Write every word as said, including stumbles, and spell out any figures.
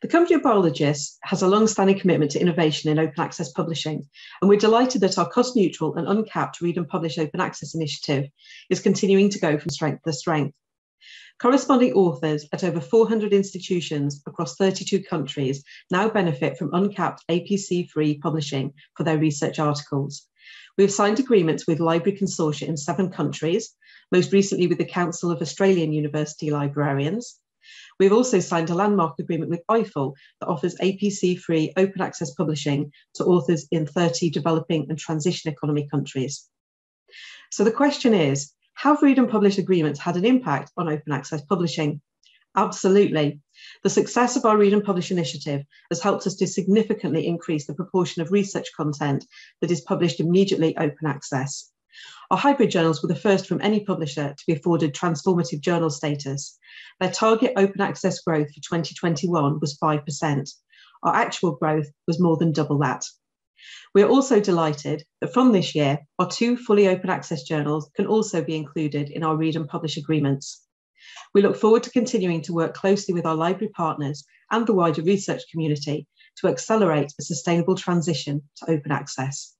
The Company of Biologists has a long-standing commitment to innovation in open access publishing, and we're delighted that our cost-neutral and uncapped Read and Publish Open Access initiative is continuing to go from strength to strength. Corresponding authors at over four hundred institutions across thirty-two countries now benefit from uncapped A P C-free publishing for their research articles. We have signed agreements with library consortia in seven countries, most recently with the Council of Australian University Librarians. We've also signed a landmark agreement with E I F L that offers A P C-free open access publishing to authors in thirty developing and transition economy countries. So the question is, have Read and Publish agreements had an impact on open access publishing? Absolutely. The success of our Read and Publish initiative has helped us to significantly increase the proportion of research content that is published immediately open access. Our hybrid journals were the first from any publisher to be afforded Transformative Journal status. Their target open access growth for twenty twenty-one was five percent. Our actual growth was more than double that. We are also delighted that from this year, our two fully open access journals can also be included in our Read and Publish agreements. We look forward to continuing to work closely with our library partners and the wider research community to accelerate a sustainable transition to open access.